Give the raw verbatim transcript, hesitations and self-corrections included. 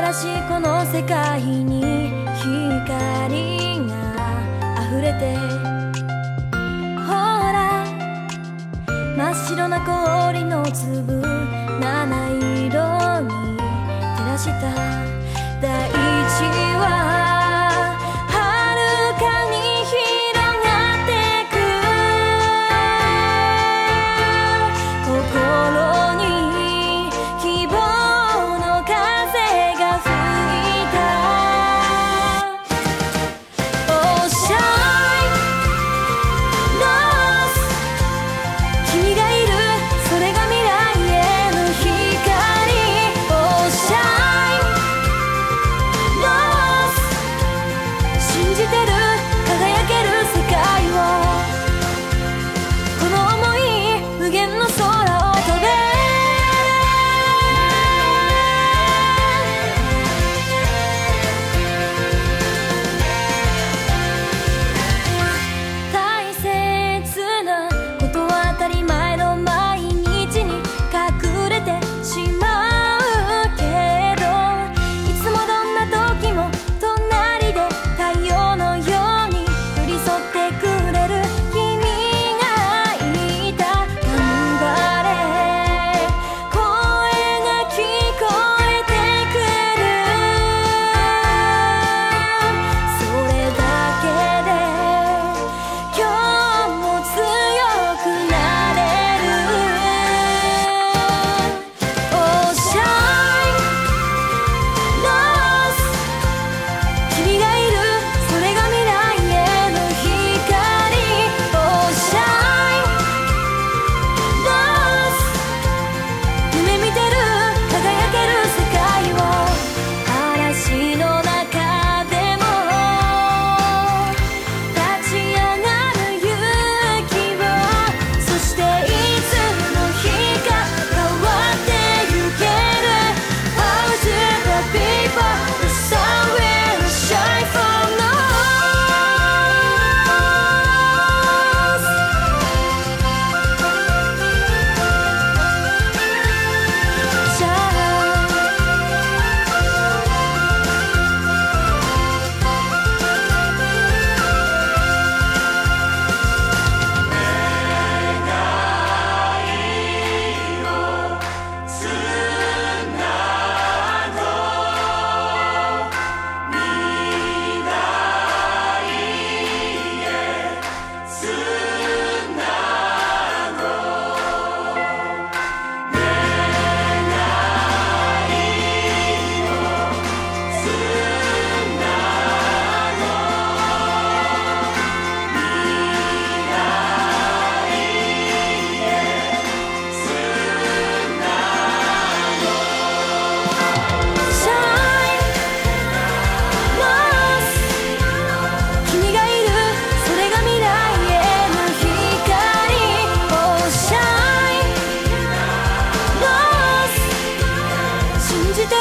新しいこの世界に光が溢れて」「ほら真っ白な氷の粒七色に照らした大地は」「信じてる」